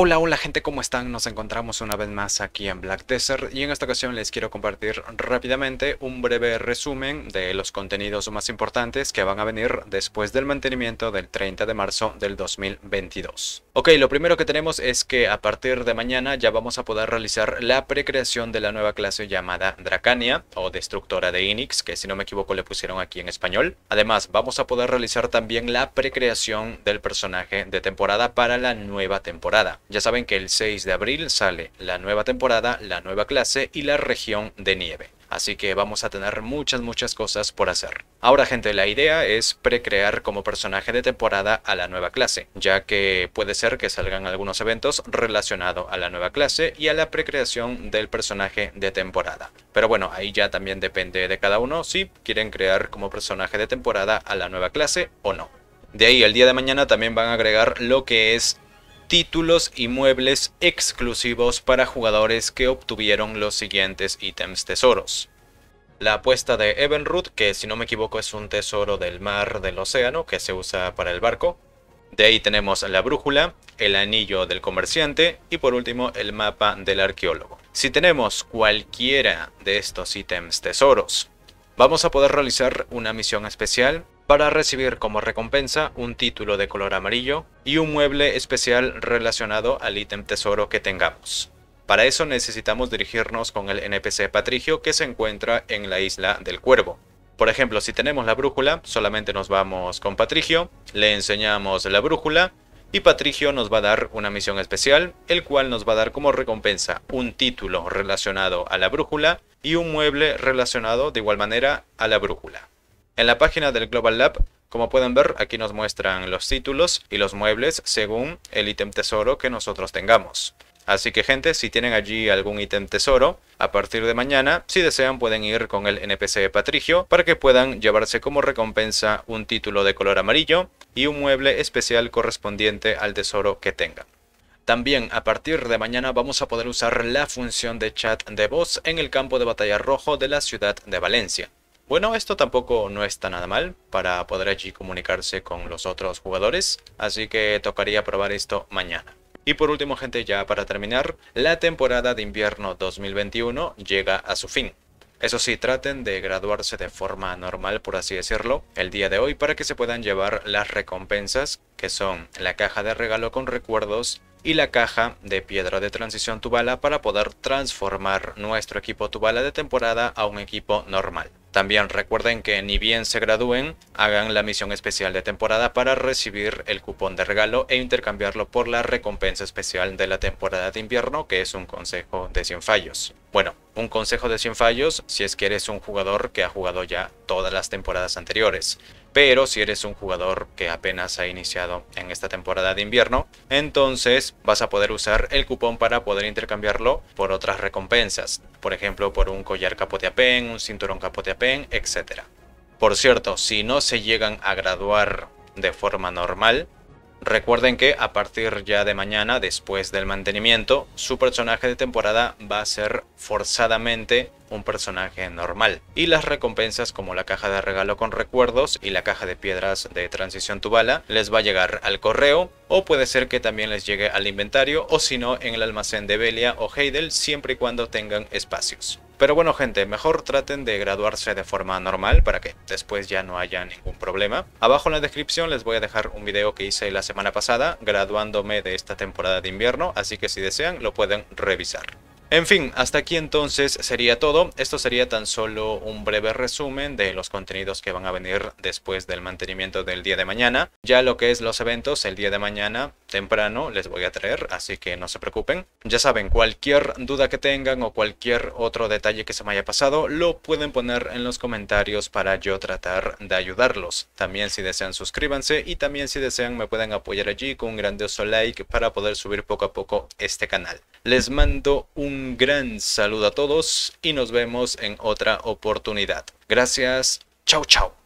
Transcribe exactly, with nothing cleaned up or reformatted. Hola, hola gente, ¿cómo están? Nos encontramos una vez más aquí en Black Desert y en esta ocasión les quiero compartir rápidamente un breve resumen de los contenidos más importantes que van a venir después del mantenimiento del treinta de marzo del dos mil veintidós. Ok, lo primero que tenemos es que a partir de mañana ya vamos a poder realizar la precreación de la nueva clase llamada Dracania o Destructora de Inix, que si no me equivoco le pusieron aquí en español. Además, vamos a poder realizar también la precreación del personaje de temporada para la nueva temporada. Ya saben que el seis de abril sale la nueva temporada, la nueva clase y la región de nieve. Así que vamos a tener muchas muchas cosas por hacer. Ahora gente, la idea es precrear como personaje de temporada a la nueva clase, ya que puede ser que salgan algunos eventos relacionados a la nueva clase y a la precreación del personaje de temporada. Pero bueno, ahí ya también depende de cada uno si quieren crear como personaje de temporada a la nueva clase o no. De ahí el día de mañana también van a agregar lo que es títulos y muebles exclusivos para jugadores que obtuvieron los siguientes ítems tesoros. La apuesta de Evenroot, que si no me equivoco es un tesoro del mar, del océano, que se usa para el barco. De ahí tenemos la brújula, el anillo del comerciante y por último el mapa del arqueólogo. Si tenemos cualquiera de estos ítems tesoros, vamos a poder realizar una misión especial para recibir como recompensa un título de color amarillo y un mueble especial relacionado al ítem tesoro que tengamos. Para eso necesitamos dirigirnos con el N P C Patricio que se encuentra en la isla del Cuervo. Por ejemplo, si tenemos la brújula, solamente nos vamos con Patricio, le enseñamos la brújula y Patricio nos va a dar una misión especial, el cual nos va a dar como recompensa un título relacionado a la brújula y un mueble relacionado de igual manera a la brújula. En la página del Global Lab, como pueden ver, aquí nos muestran los títulos y los muebles según el ítem tesoro que nosotros tengamos. Así que gente, si tienen allí algún ítem tesoro, a partir de mañana, si desean pueden ir con el N P C Patricio para que puedan llevarse como recompensa un título de color amarillo y un mueble especial correspondiente al tesoro que tengan. También a partir de mañana vamos a poder usar la función de chat de voz en el campo de batalla rojo de la ciudad de Valencia. Bueno, esto tampoco no está nada mal para poder allí comunicarse con los otros jugadores, así que tocaría probar esto mañana. Y por último gente, ya para terminar, la temporada de invierno dos mil veintiuno llega a su fin. Eso sí, traten de graduarse de forma normal, por así decirlo, el día de hoy para que se puedan llevar las recompensas, que son la caja de regalo con recuerdos y la caja de piedra de transición Tuvala para poder transformar nuestro equipo Tuvala de temporada a un equipo normal. También recuerden que ni bien se gradúen, hagan la misión especial de temporada para recibir el cupón de regalo e intercambiarlo por la recompensa especial de la temporada de invierno, que es un consejo de cien fallos. Bueno, un consejo de cien fallos si es que eres un jugador que ha jugado ya todas las temporadas anteriores. Pero si eres un jugador que apenas ha iniciado en esta temporada de invierno, entonces vas a poder usar el cupón para poder intercambiarlo por otras recompensas. Por ejemplo, por un collar capoteapen, un cinturón capoteapen, etcétera. Por cierto, si no se llegan a graduar de forma normal, recuerden que a partir ya de mañana, después del mantenimiento, su personaje de temporada va a ser forzadamente un personaje normal. Y las recompensas como la caja de regalo con recuerdos y la caja de piedras de transición Tuvala les va a llegar al correo o puede ser que también les llegue al inventario o si no en el almacén de Belia o Heidel siempre y cuando tengan espacios. Pero bueno gente, mejor traten de graduarse de forma normal para que después ya no haya ningún problema. Abajo en la descripción les voy a dejar un video que hice la semana pasada graduándome de esta temporada de invierno, así que si desean lo pueden revisar. En fin, hasta aquí entonces sería todo. Esto sería tan solo un breve resumen de los contenidos que van a venir después del mantenimiento del día de mañana. Ya lo que es los eventos, el día de mañana temprano les voy a traer, así que no se preocupen. Ya saben, cualquier duda que tengan o cualquier otro detalle que se me haya pasado, lo pueden poner en los comentarios para yo tratar de ayudarlos. También si desean suscríbanse y también si desean me pueden apoyar allí con un grandioso like para poder subir poco a poco este canal. Les mando un Un gran saludo a todos y nos vemos en otra oportunidad. Gracias, chao chao.